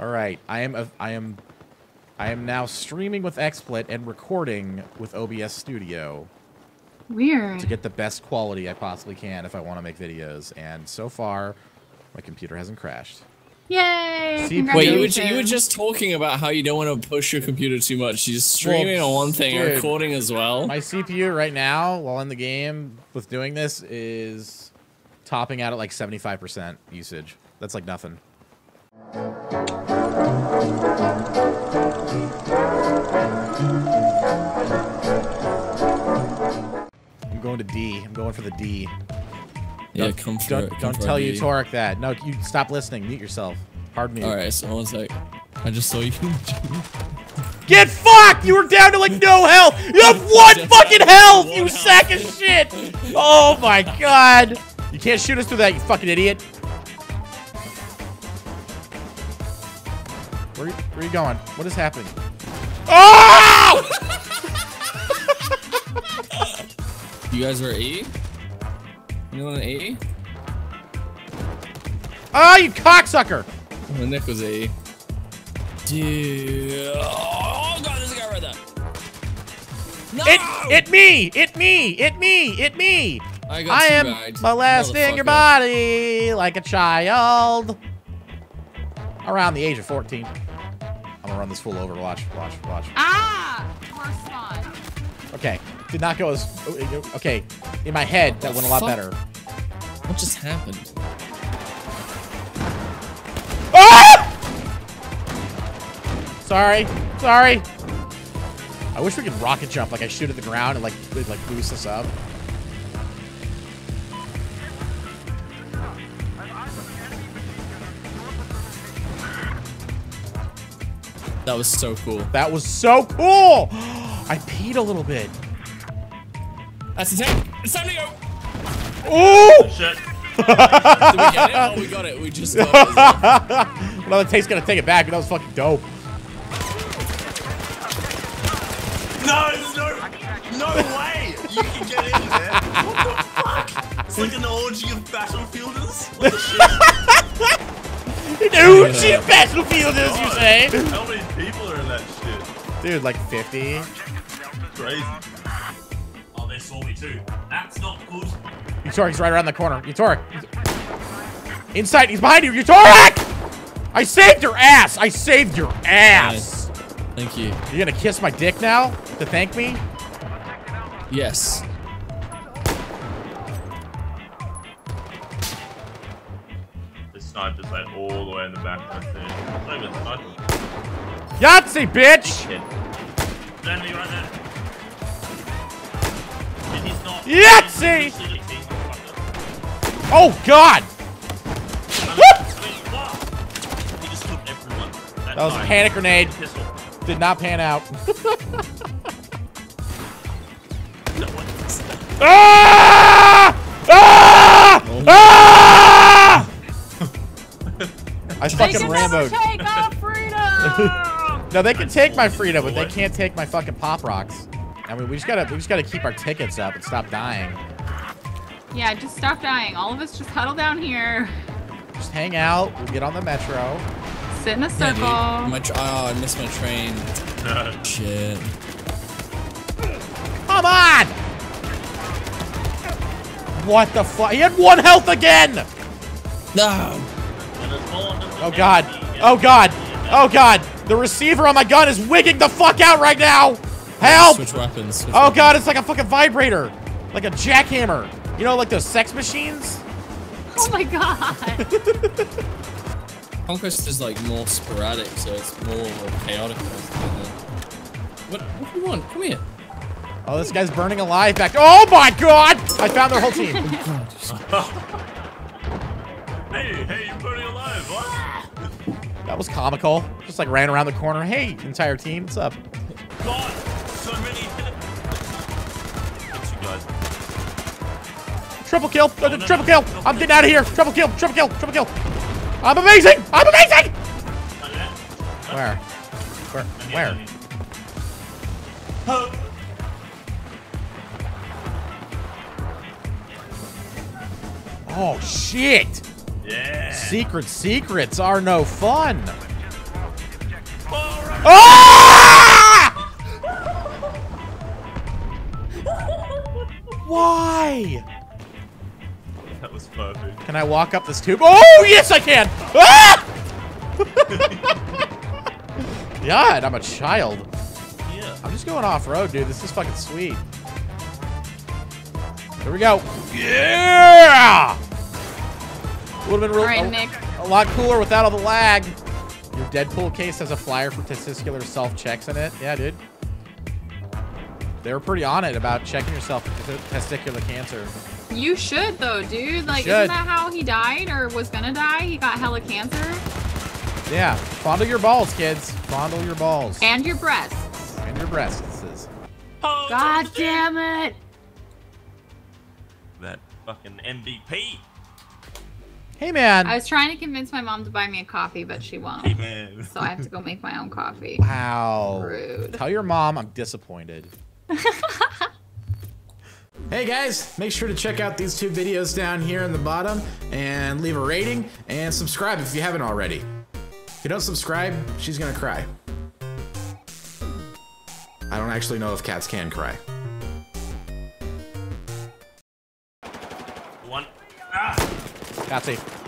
All right, I am now streaming with XSplit and recording with OBS Studio. Weird. To get the best quality I possibly can if I want to make videos, and so far, my computer hasn't crashed. Yay! See, wait, you were just talking about how you don't want to push your computer too much. She's streaming on one thing and recording as well. My CPU right now, while in the game, with doing this, is topping out at like 75% usage. That's like nothing. I'm going to D. I'm going for the D. Yeah, don't tell Utorak that. No, you stop listening. Mute yourself. Pardon me. All right, so one sec. I just saw you. Get fucked! You were down to like no health. You have one fucking health. You sack of shit. Oh my god! You can't shoot us through that, you fucking idiot. Where are you going? What is happening? Oh! You guys were E. You want an AE? Ah, you cocksucker! My neck was AE. Dude. Oh god, there's a guy right there. No! It me! I am molesting your body like a child. Around the age of 14. I'm gonna run this fool over. Watch. Ah! Worst one. Okay. Did not go as okay. In my head, that went a lot better. What just happened? Ah! Sorry. I wish we could rocket jump. Like I shoot at the ground and like boost us up. That was so cool. I peed a little bit. That's the tank. It's time to go. Oh shit! Did we get it? Oh, we got it. We just got it. Well, the tank's gonna take it back, but that was fucking dope. No way! You can get in there. What the fuck? It's like an orgy of battlefielders. What the shit? An orgy of battlefielders, you say? How many people are in that shit? Dude, like 50. Crazy. Saw me too. That's not good. Utorak's right around the corner. Utorak! Inside! He's behind you! Utorak! I saved your ass! Thank you. You're gonna kiss my dick now? To thank me? Yes. The sniper's like all the way in the back right there. It's not even sniping. Yahtzee, bitch! Shit. Landing right there. Yahtzee! Oh god! That was a panic grenade. Did not pan out. I fucking Rambo'd. Take our freedom. No, they can take my freedom, but they can't take my fucking pop rocks. I mean, we just gotta keep our tickets up and stop dying. Yeah, just stop dying. All of us just huddle down here. Just hang out. We'll get on the metro. Sit in a circle. Yeah, oh, I missed my train. Shit. Come on! What the fuck? He had one health again! No. Oh god. Oh god. Oh god. The receiver on my gun is wigging the fuck out right now! Help! Switch weapons. Oh god, it's like a fucking vibrator. Like a jackhammer. You know, like those sex machines? Oh my god. Conquest is like more sporadic, so it's more chaotic. What do you want? Come here. Oh, this guy's burning alive back. Oh my god! I found their whole team. Hey, you're burning alive. What? That was comical. Just like ran around the corner. Hey, entire team, what's up? God. Triple kill! Triple kill! I'm getting out of here! Triple kill! I'm amazing! Where? Oh. Oh shit! Yeah. Secrets are no fun. Ah! Why? That was perfect. Can I walk up this tube? Oh, yes, I can! Ah! God, I'm a child. Yeah. I'm just going off-road, dude. This is fucking sweet. Here we go. Yeah! Would have been real, a lot cooler without all the lag. Your Deadpool case has a flyer for testicular self-checks in it. Yeah, dude. They were pretty on it about checking yourself for testicular cancer. You should, though, dude. Like, isn't that how he died or was gonna die? He got hella cancer. Yeah. Fondle your balls, kids. Fondle your balls. And your breasts. And your breasts, it says. Oh, God damn it. That fucking MVP. Hey, man. I was trying to convince my mom to buy me a coffee, but she won't. Hey, man. So I have to go make my own coffee. Wow. Rude. Tell your mom I'm disappointed. Hey, guys. Make sure to check out these two videos down here in the bottom and leave a rating and subscribe if you haven't already. If you don't subscribe, she's going to cry. I don't actually know if cats can cry. One. Ah. That's it.